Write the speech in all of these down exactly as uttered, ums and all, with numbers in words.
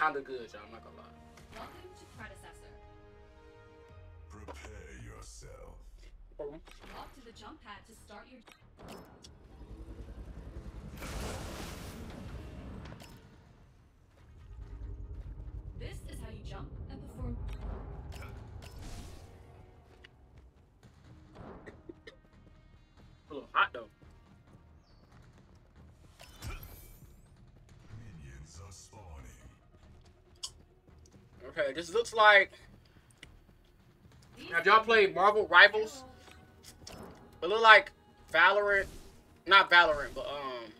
kind of good, y'all. I'm not gonna lie. Welcome to Predecessor. Prepare yourself. Up to the jump pad to start your. This is how you jump and perform. A little hot though. Minions are spawning. Okay, this looks like. Now, if y'all play Marvel Rivals, it look like Valorant, not Valorant, but um,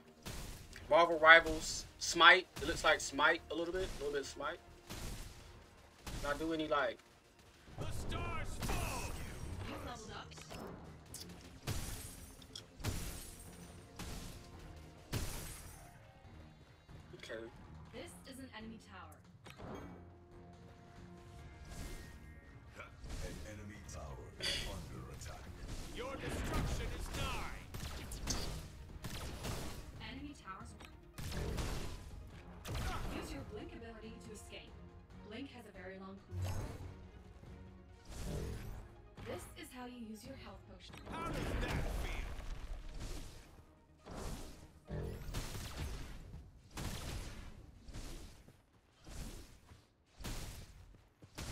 Marvel Rivals, Smite. It looks like Smite a little bit, a little bit of Smite. Not do any like. The stars fall. You leveled up. Okay. This is an enemy tower. An enemy tower under attack. Your destruction is nigh. Enemy towers. Use your blink ability to escape. Blink has a very long cooldown. This is how you use your health potion. How does that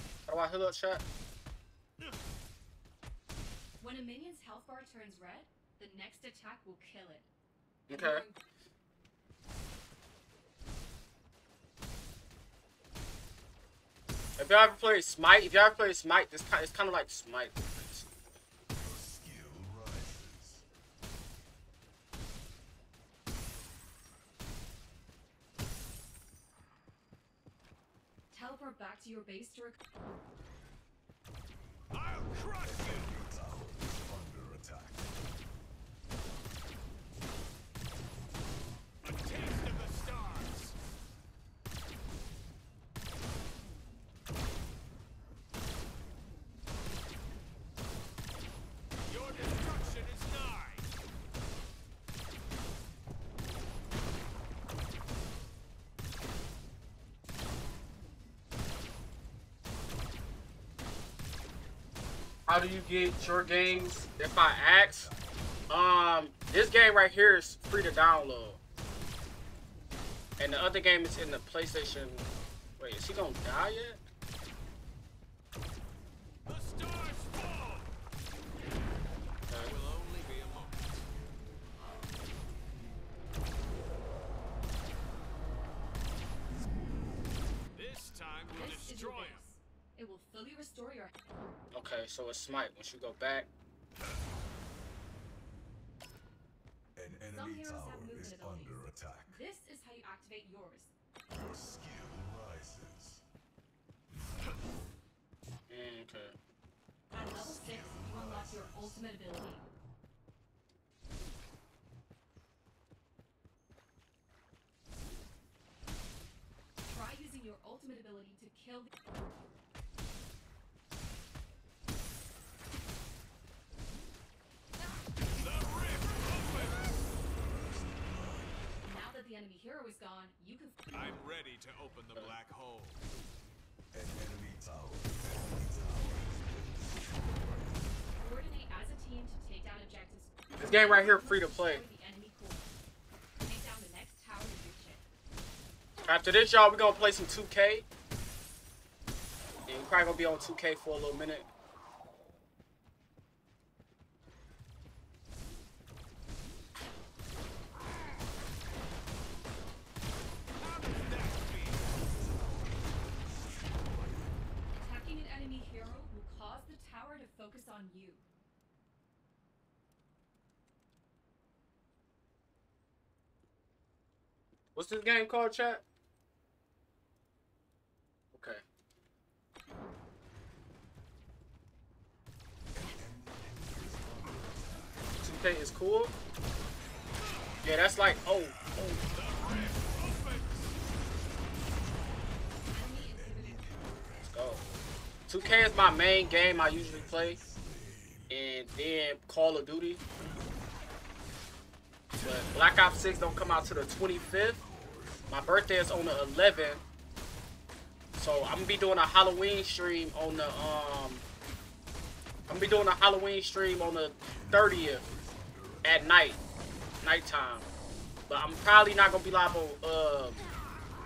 feel? How do I heal up, chat? When a minion's health bar turns red, the next attack will kill it. Okay. If y'all ever play Smite, if y'all ever play Smite, this it's kind of like Smite. Teleport back to your base to recover. I'll crush you. Attack. A taste of the stars. Your destruction is nigh. How do you get your games? If I ask, um, this game right here is free to download, and the other game is in the PlayStation. Wait, is he gonna die yet? The stars fall. It will only be a moment. This time we'll destroy him. It will fully restore your. Okay, so it's Smite. Once you go back. An enemy tower is under attack. This is how you activate yours. Your skill rises. Mm, okay. At level six, you unlock your ultimate ability. Try using your ultimate ability to kill the. The enemy hero is gone. You can. I'm ready to open the black hole. An enemy tower. Enemy tower. Coordinate as a team to take down objectives. This game right here, free to play. Take down the next tower to reach it. After this, y'all, we're gonna play some two K. And we're probably gonna be on two K for a little minute. You. What's this game called, chat? Okay. two K is cool. Yeah, that's like oh, oh. Let's go. two K is my main game I usually play. And then Call of Duty. But Black Ops six don't come out till the twenty-fifth. My birthday is on the eleventh. So I'm gonna be doing a Halloween stream on the um I'm gonna be doing a Halloween stream on the thirtieth at night, nighttime. But I'm probably not gonna be live on uh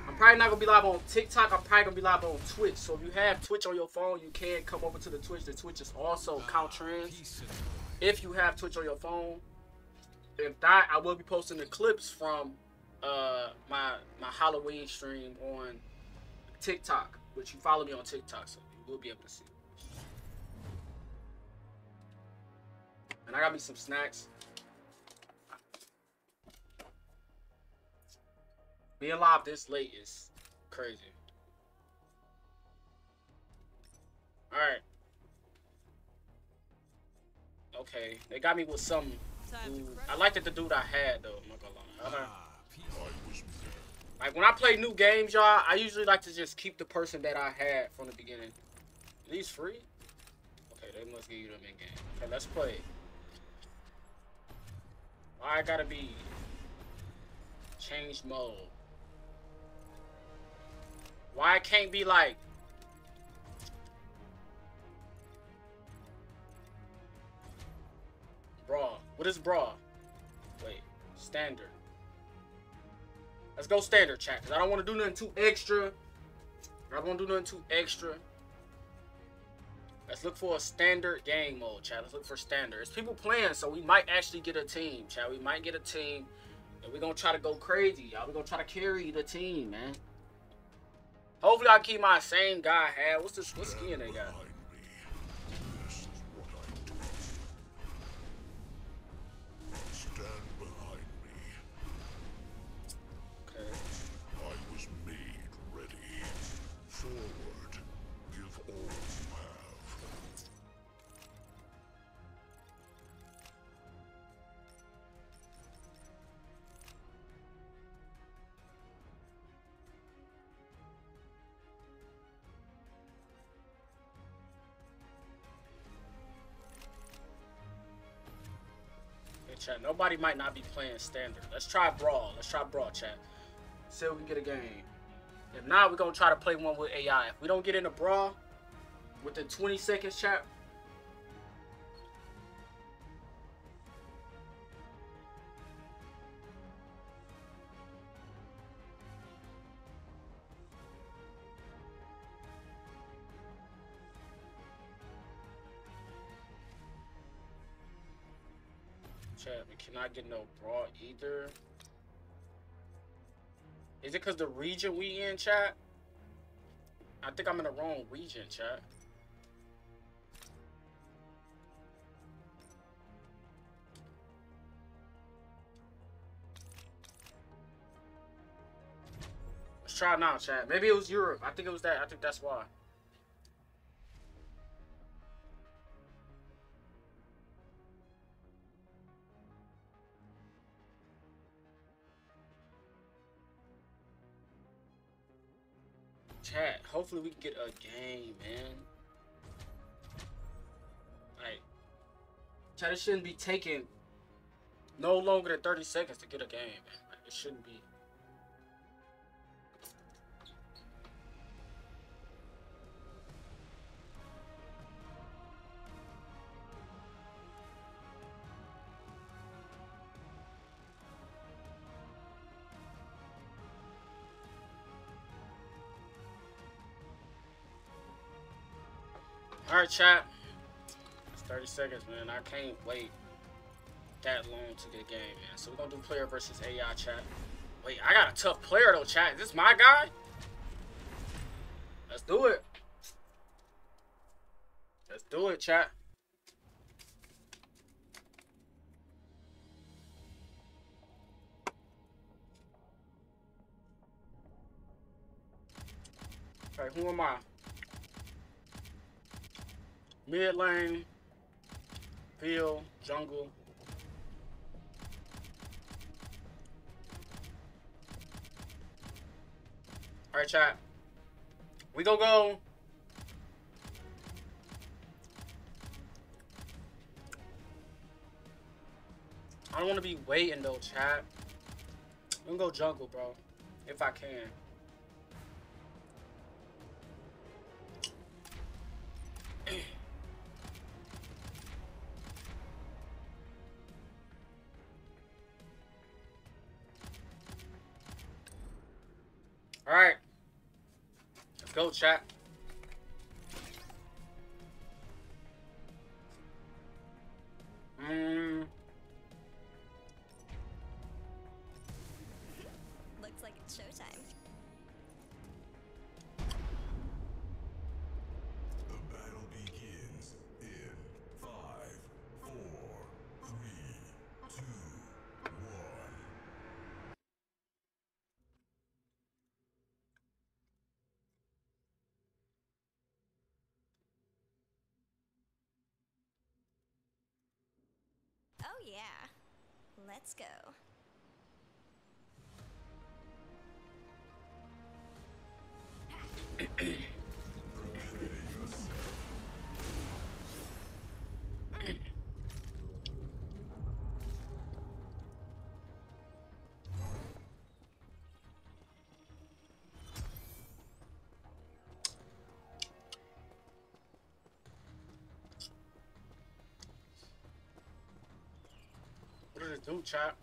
I'm probably not gonna be live on TikTok. I'm probably gonna be live on Twitch. So if you have Twitch on your phone, you can come over to the Twitch. The Twitch is also Counttrends. If you have Twitch on your phone, if not, I will be posting the clips from uh my my Halloween stream on TikTok, which you follow me on TikTok, so you will be able to see it. And I got me some snacks. Being live this late is crazy. All right. Okay, they got me with some. I liked it, the dude I had though. I'm not gonna lie. Like when I play new games, y'all, I usually like to just keep the person that I had from the beginning. Are these free? Okay, they must give you them in game. Okay, let's play. I gotta be change mode. Why I can't be like brawl? What is brawl? Wait, standard. Let's go standard, chat, because I don't want to do nothing too extra. I don't want to do nothing too extra. Let's look for a standard game mode, chat. Let's look for standard. It's people playing, so we might actually get a team, chat. We might get a team, and we're going to try to go crazy, y'all. We're going to try to carry the team, man. Hopefully, I keep my same guy I had. What's this? What skin they got? Chat, nobody might not be playing standard. Let's try brawl. Let's try brawl, chat. See if we can get a game. If not, we're gonna try to play one with A I. If we don't get into brawl within twenty seconds, chat. Chat, we cannot get no brawl either. Is it because the region we in, chat? I think I'm in the wrong region, chat. Let's try it now, chat. Maybe it was Europe. I think it was that. I think that's why. Chat, hopefully we can get a game, man. Like, chat, it shouldn't be taking no longer than thirty seconds to get a game, man. Like, it shouldn't be. Alright, chat. It's thirty seconds, man. I can't wait that long to get a game, man. So we're gonna do player versus A I, chat. Wait, I got a tough player though, chat. Is this my guy? Let's do it. Let's do it, chat. Alright, who am I? Mid lane, field, jungle. All right, chat. We gonna go. I don't want to be waiting though, chat. I'm gonna go jungle, bro, if I can. All right, let's go, chat. Mm. Looks like it's showtime. The battle begins in five, four, three, two, one. Oh yeah, let's go. What did it do, chat?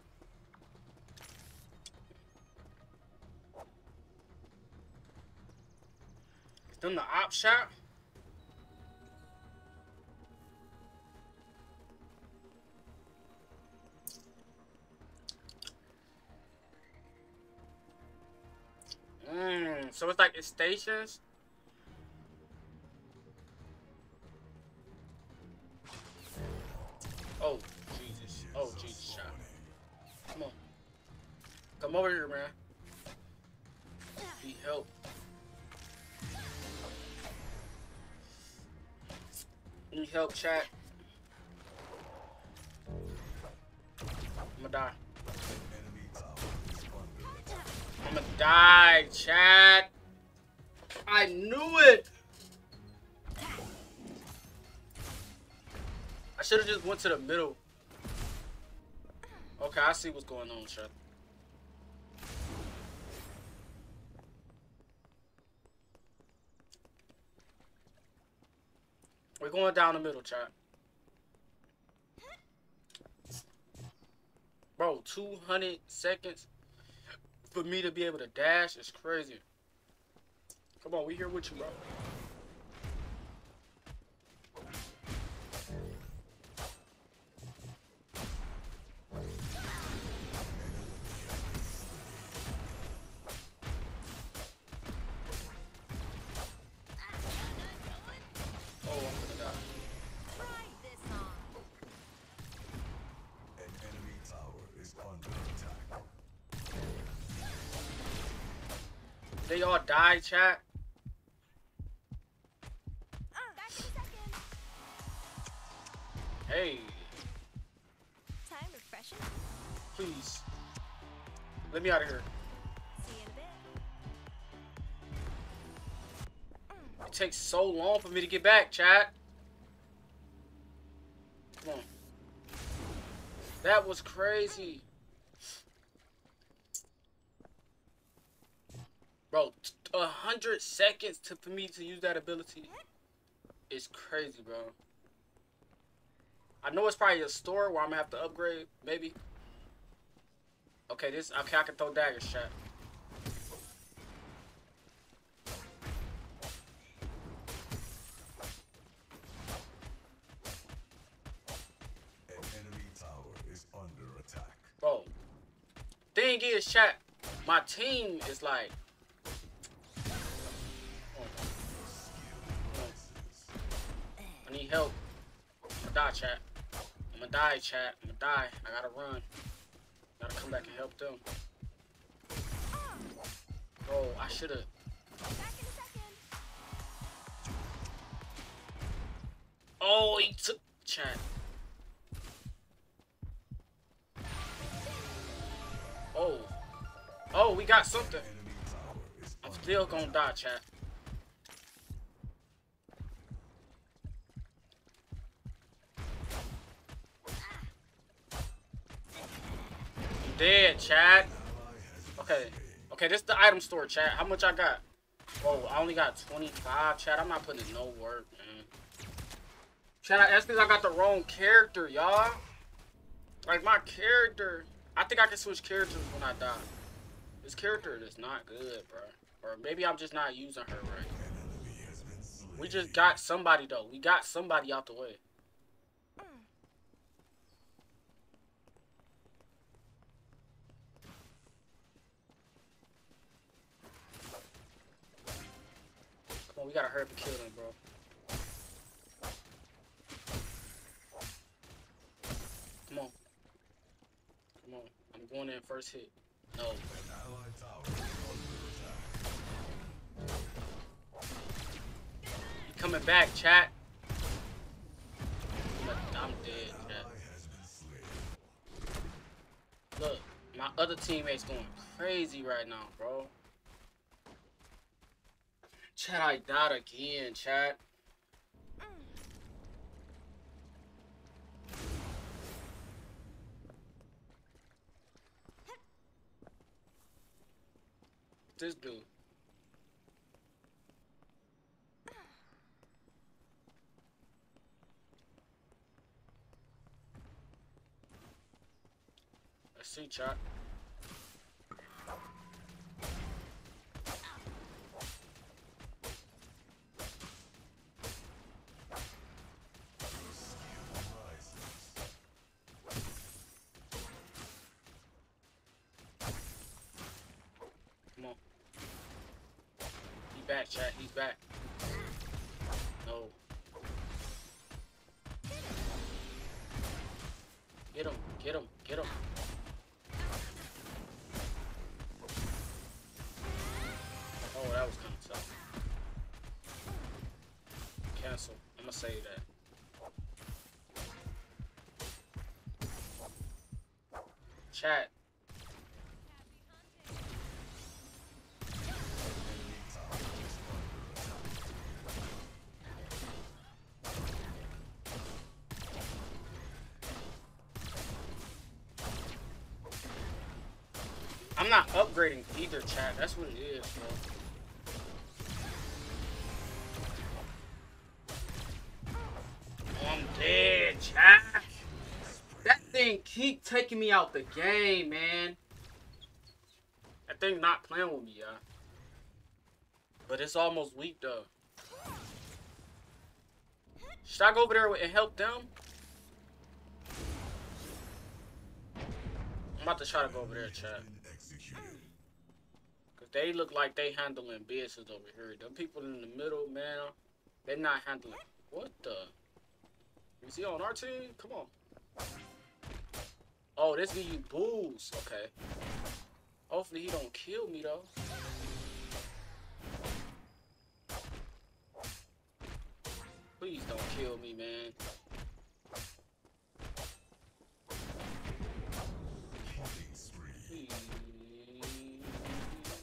Done the op shop. Mmm, so it's like it's stations. Oh, Jesus. Oh, Jesus. Shot. Come on. Come over here, man. Need help. Need help, chat. I'ma die. I'ma die, chat. I knew it. I should have just went to the middle. Okay, I see what's going on, chat. We're going down the middle, chat. Bro, two hundred seconds for me to be able to dash is crazy. Come on, we here with you, bro. They all die, chat. Hey. Time refreshing. Please. Let me out of here. See you in a bit. It takes so long for me to get back, chat. Come on. That was crazy. Bro, a hundred seconds to, for me to use that ability is crazy, bro. I know it's probably a store where I'm gonna have to upgrade, maybe. Okay, this okay. I can throw daggers, chat. An enemy tower is under attack. Bro, thing is, chat, my team is like. I need help. I'ma die, chat. I'ma die, chat. I'ma die. I gotta run. Gotta come back and help them. Oh, I should've. Oh, he took chat. Oh. Oh, we got something. I'm still gonna die, chat. Dead, chat. Okay, okay, this is the item store, chat. How much I got? Oh, I only got twenty-five, chat. I'm not putting in no work, man. Chat, that's because I got the wrong character, y'all. Like, my character, I think I can switch characters when I die. This character is not good, bro. Or maybe I'm just not using her right. We just got somebody, though. We got somebody out the way. Come on, we gotta hurry up and kill them, bro. Come on. Come on. I'm going in first hit. No. He coming back, chat. Look, I'm dead, chat. Look, my other teammates going crazy right now, bro. Chat, I died again, chat. This dude. I see, chat. Back, chat. He's back. No. Get him. Get him. Get him. Oh, that was kind of tough. Cancel. I'm gonna save that. Chat. I'm not upgrading either, chat. That's what it is, bro. Oh, I'm dead, chat. That thing keep taking me out the game, man. That thing not playing with me, y'all. But it's almost weak, though. Should I go over there and help them? I'm about to try to go over there, chat. They look like they handling business over here. Them people in the middle, man, they're not handling. What the? Is he on our team? Come on. Oh, this give you booze. Okay. Hopefully he don't kill me, though. Please don't kill me, man.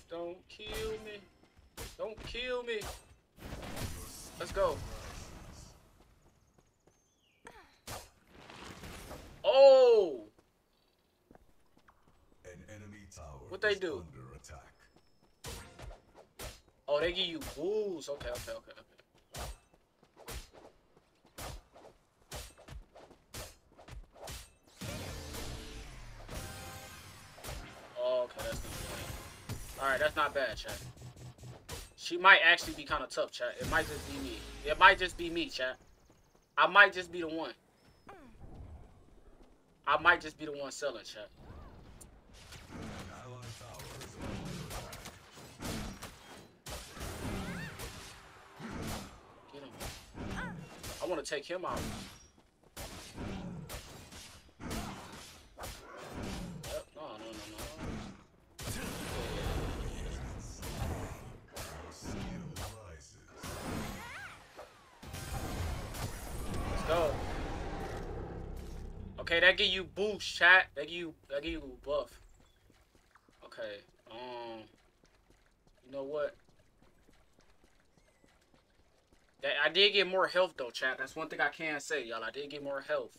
Don't kill me. Don't kill me. Let's go. Oh! An enemy tower. What they do? Under attack. Oh, they give you booze. Okay, okay, okay, okay. Alright, that's not bad, chat. She might actually be kind of tough, chat. It might just be me. It might just be me, chat. I might just be the one. I might just be the one selling, chat. Get him. I want to take him out. Okay, that give you boost, chat. That give you, that give you buff. Okay, um, you know what? That I did get more health though, chat. That's one thing I can say, y'all. I did get more health.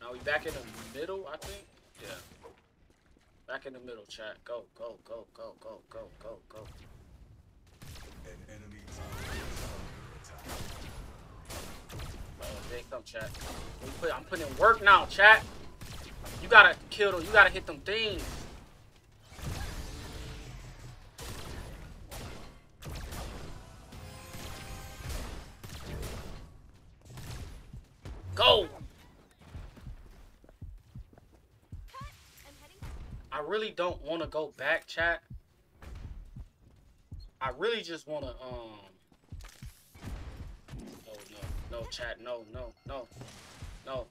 Now we back in the middle, I think. Yeah. Back in the middle, chat. Go, go, go, go, go, go, go, go. An enemy time. They come, chat. We put, I'm putting in work now, chat. You gotta kill them. You gotta hit them things. really don't want to go back, chat. I really just want to, um... No, no, no, chat, no, no, no, no.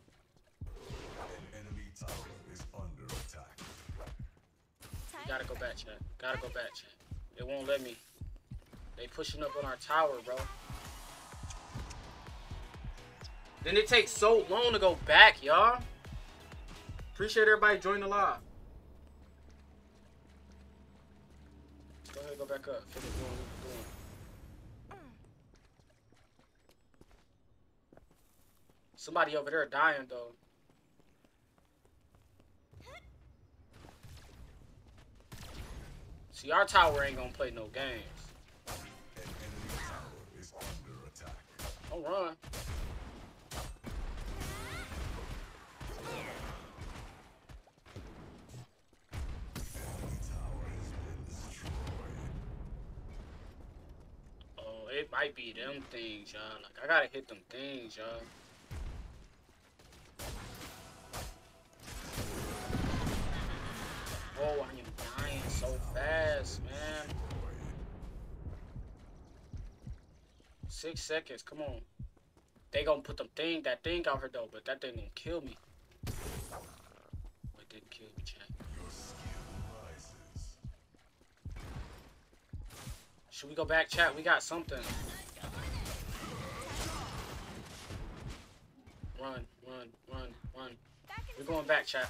The enemy tower is under attack. You gotta go back, chat. Gotta go back, chat. They won't let me. They pushing up on our tower, bro. Then it takes so long to go back, y'all. Appreciate everybody joining the live. Go ahead, go back up. Keep it going, keep it going. Somebody over there dying, though. See, our tower ain't gonna play no games. Don't run. It might be them things, y'all. Like, I gotta hit them things, y'all. Oh, I am dying so fast, man. Six seconds, come on. They gonna put them thing, that thing out here, though, but that thing gonna kill me. It didn't kill me, chat. Should we go back, chat? We got something. Run, run, run, run. We're going back, chat.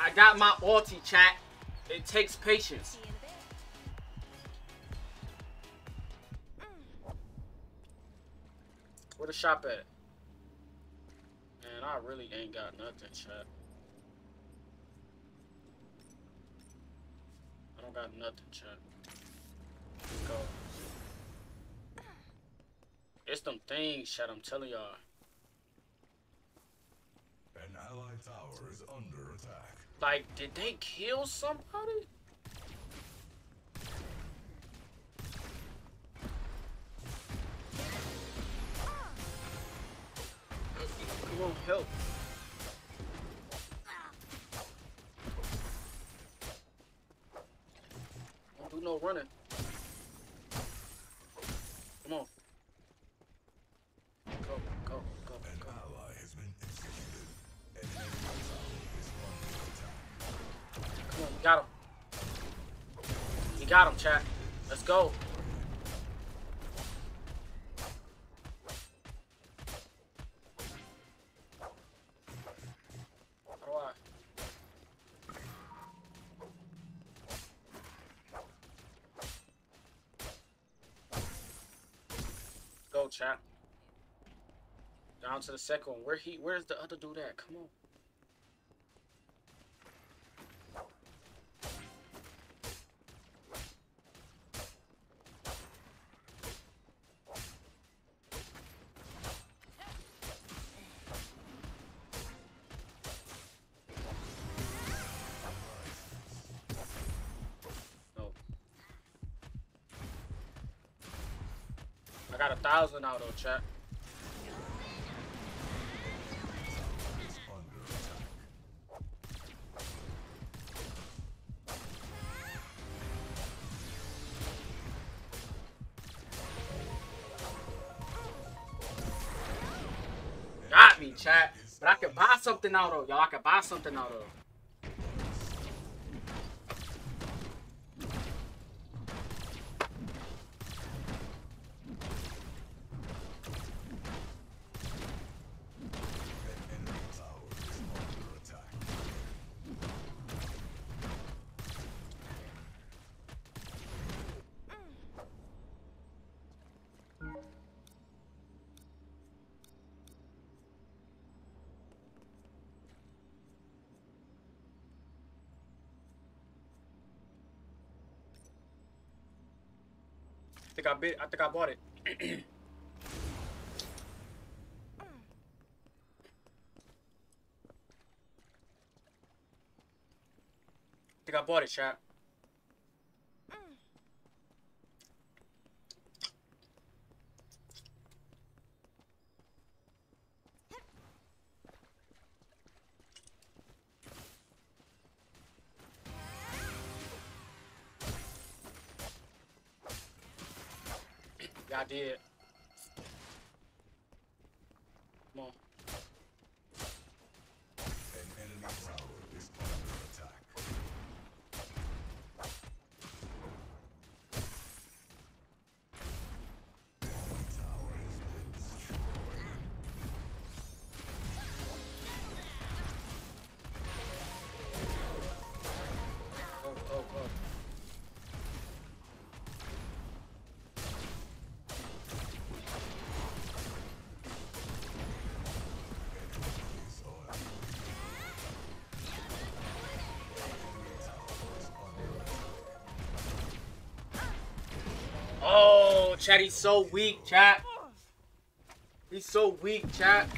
I got my ulti, chat. It takes patience. Where the shop at? Man, I really ain't got nothing, chat. I don't got nothing, chat. Let's go. It's them things, chat, I'm telling y'all. An allied tower is under attack. Like, did they kill somebody? Come on, help. Don't do no running. Come on. Go, go, go, go. An ally has been executed. An enemy tower is under attack. Come on, we got him. We got him, chat. Let's go. Chat. Down to the second one. Where he where's the other dude at? Come on. Got a thousand out of chat. Got me, chat. But I can buy something out of y'all. I can buy something out of. I think I bit I think I bought it. I think I bought it, chat. I did. Come on. An enemy tower is under attack. The tower has been destroyed. Go, go, go. Oh, chat, he's so weak, chat. He's so weak, chat.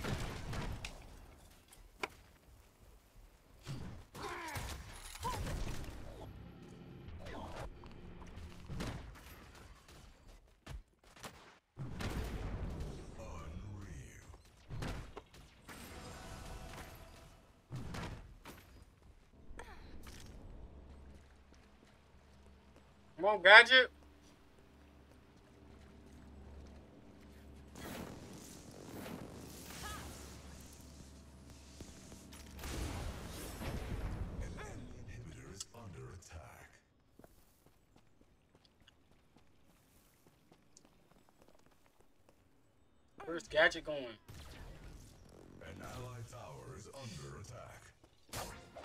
Come on, Gadget. Where's Gadget going? An allied tower is under attack.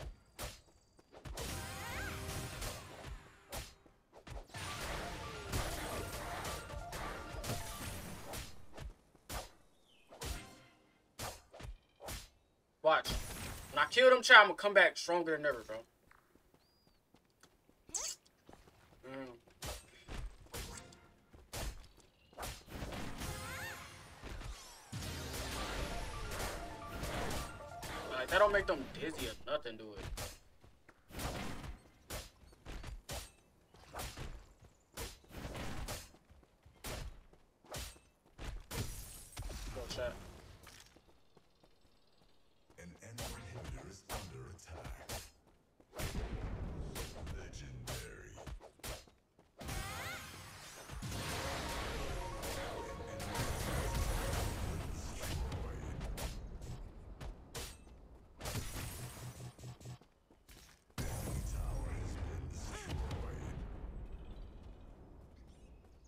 Watch. When I kill them, child, I'm gonna come back stronger than ever, bro. That don't make them dizzy or nothing, do it.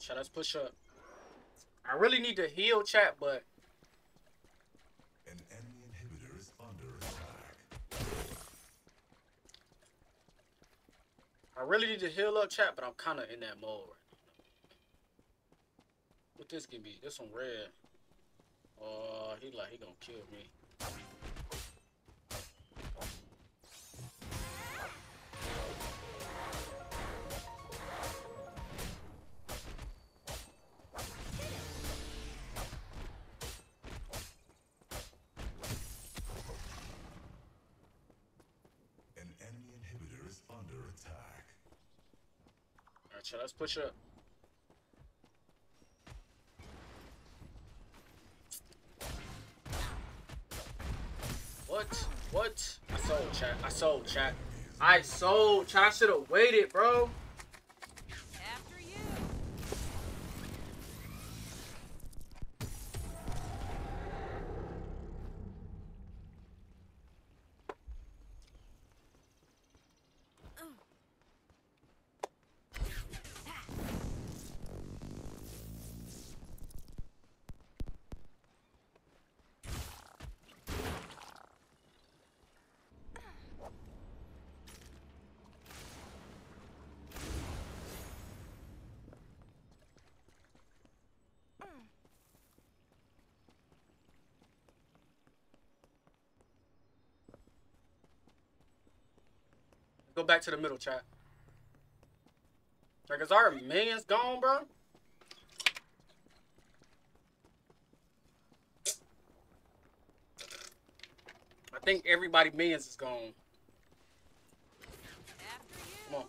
Chat, let's push up. I really need to heal, chat, but an enemy inhibitor is under attack. I really need to heal up, chat, but I'm kind of in that mode right now. What this can be? This one red. Oh, uh, he like he gonna kill me. Let's push up. What? What? I sold, chat. I sold, chat. I sold, chat. I should have waited, bro. After you. Oh. Go back to the middle, chat. Like, is our minions gone, bro? I think everybody minions is gone. Come on.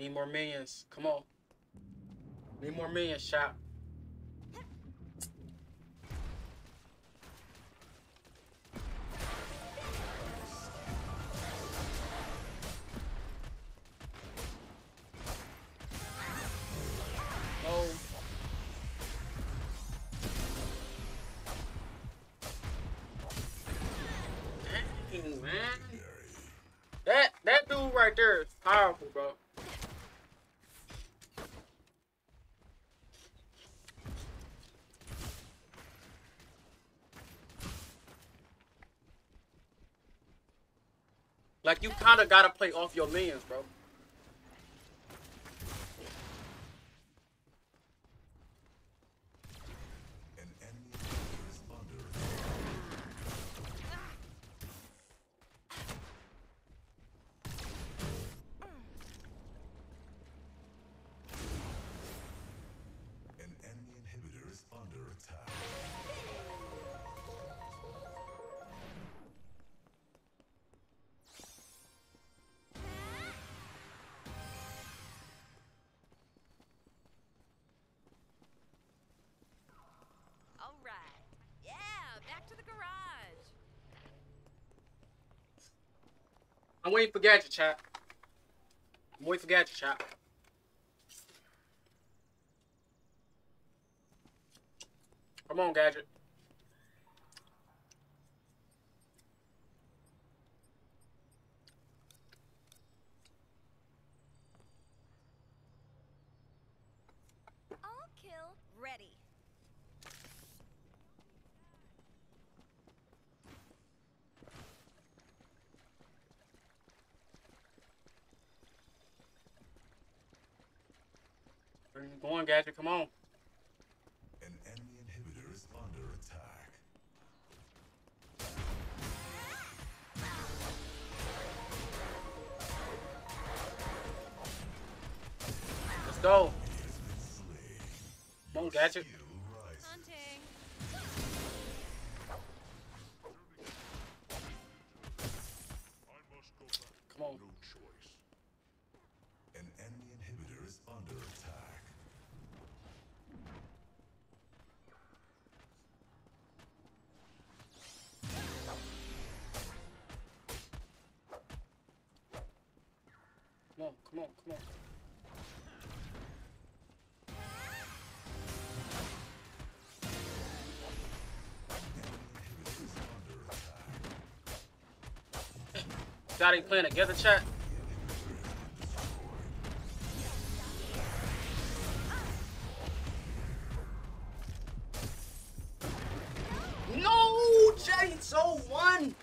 Need more minions. Come on. Need more minions, shop. Right there is powerful, bro. Like, you kind of got to play off your minions, bro. I'm waiting for Gadget, chat. I'm waiting for Gadget, chat. Come on, Gadget. Go on, Gadget, come on. An enemy inhibitor is under attack. Let's go. Come on, Gadget. Come on. An enemy inhibitor is under attack. Come on, come on. Got it playing together, chat. No, Jay, it's oh one.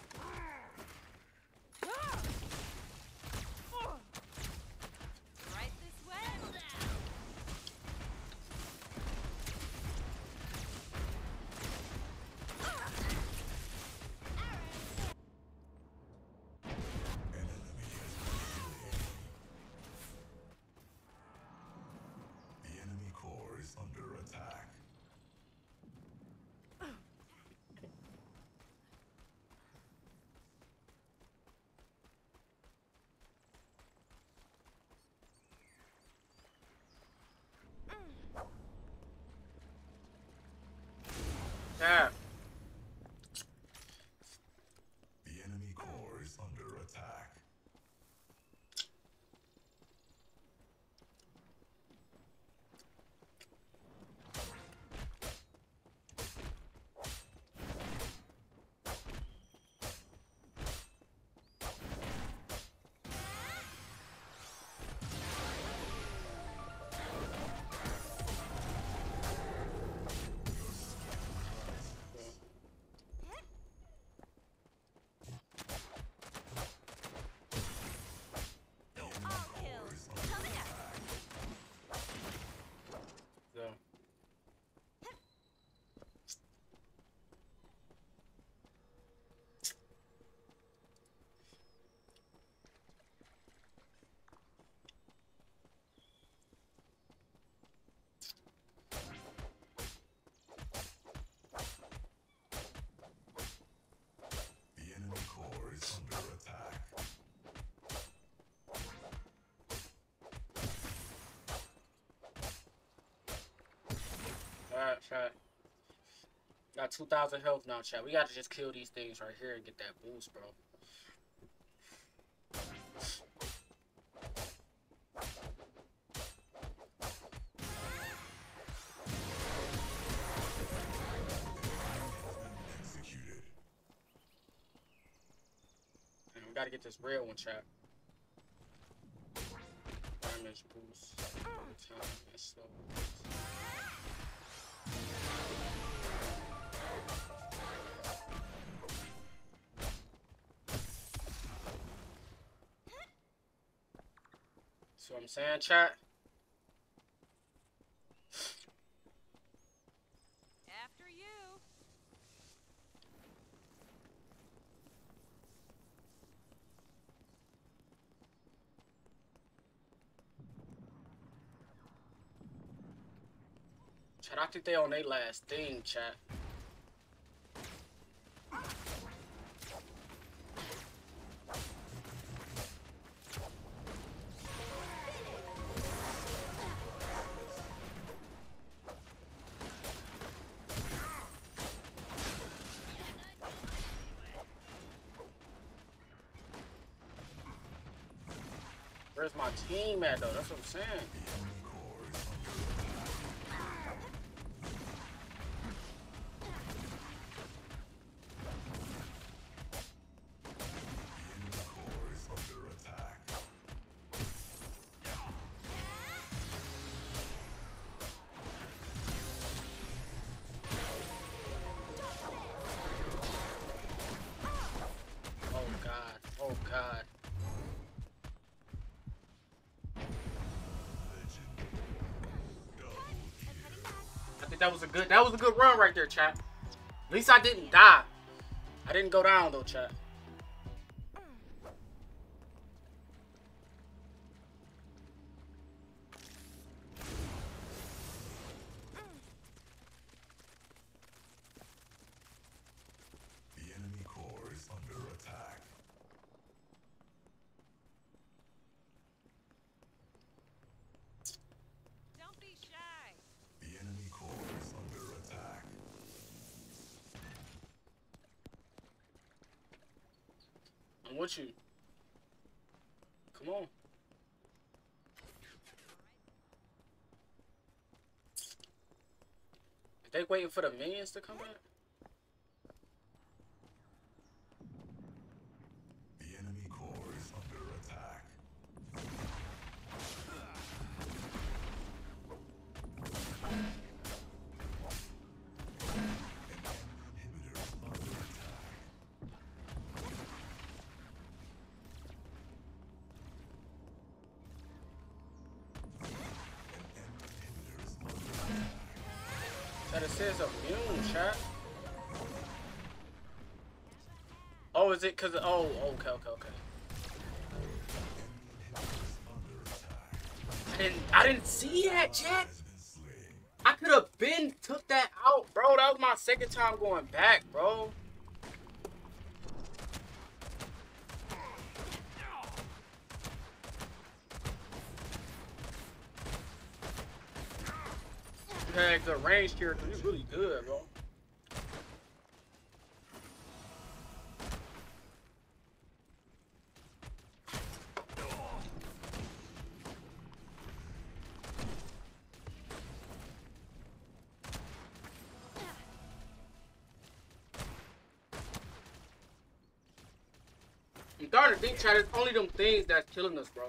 chat. Got two thousand health now, chat. We gotta just kill these things right here and get that boost, bro. Executed. And we gotta get this red one, chat. Damage boost. Time and slow. See what I'm saying, chat? After you. Chat, I think they on their last thing, chat. Where's my team at, though? That's what I'm saying. That was a good that was a good run right there, chat. At least I didn't die. I didn't go down though, chat. What you? Come on. Are they waiting for the minions to come out? The enemy core is under attack. This is immune, chat. Oh, is it because of, oh, okay, okay, okay. I didn't, I didn't see that, chat. I could have been took that out, bro. That was my second time going back, bro. The range character is really good, bro. You gotta think, chat, it's only them things that's killing us, bro.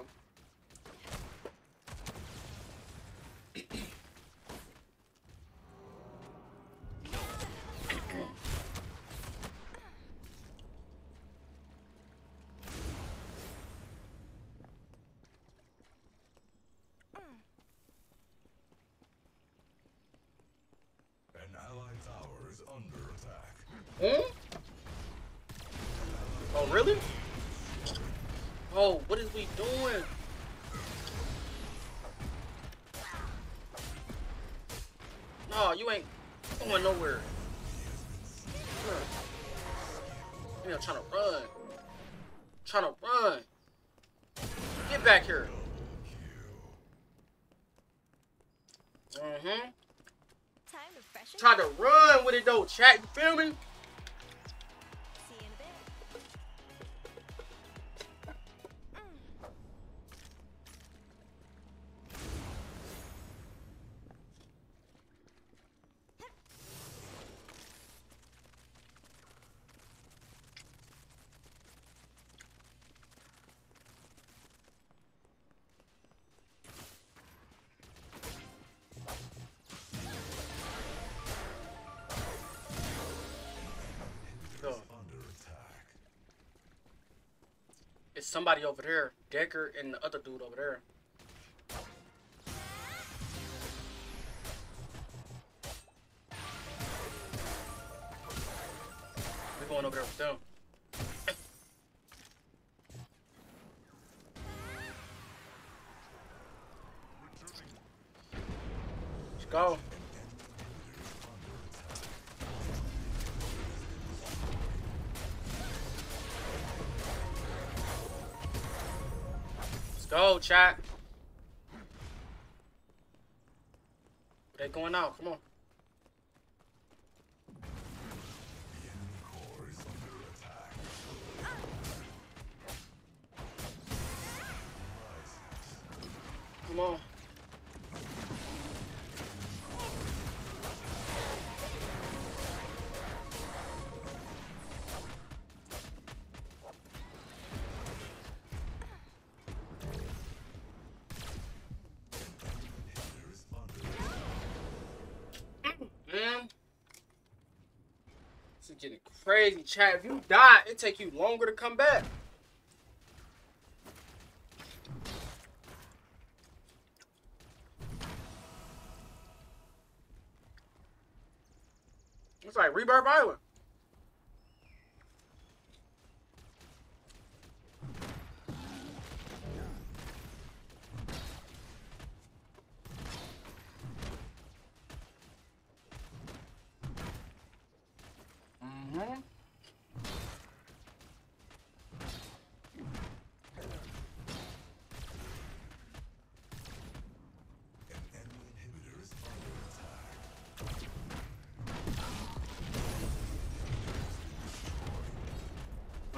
Hmm? Oh, really? Oh, what is we doing? No, you ain't going nowhere. Man, I'm trying to run. I'm trying to run. Get back here. Mm-hmm. Time to Try to run with it though, chat. You feel me? It's somebody over there, Decker and the other dude over there. We're going over there with them. Let's go. Go, chat. They going out. Come on. Come on. Getting crazy, chat. If you die, it take you longer to come back. It's like Rebirth Island.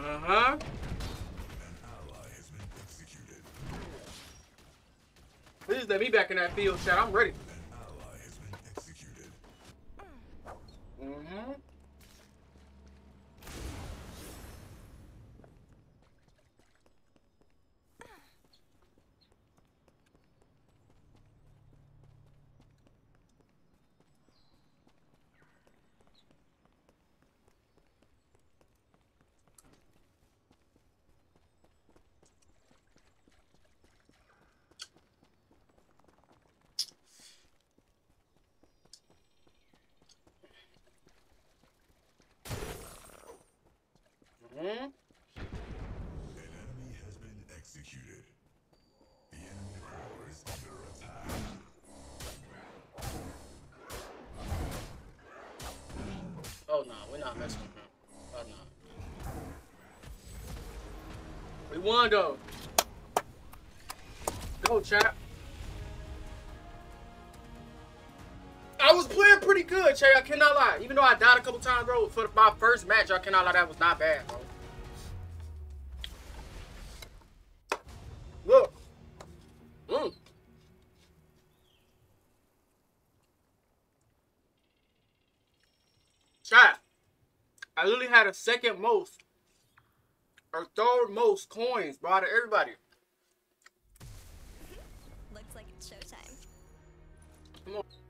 Uh-huh. Please let me back in that field, chat. I'm ready. Mm-hmm. Mm-hmm. An enemy has been executed. The enemy power is under attack. Oh no, we're not messing with him. Oh no. We won though. Go, chat. I was playing pretty good, chat. I cannot lie. Even though I died a couple times, bro, for my first match, I cannot lie. That was not bad, bro. Look. Mm. Chat, I literally had a second most or third most coins, bro, out of everybody. Looks like it's showtime. Come on.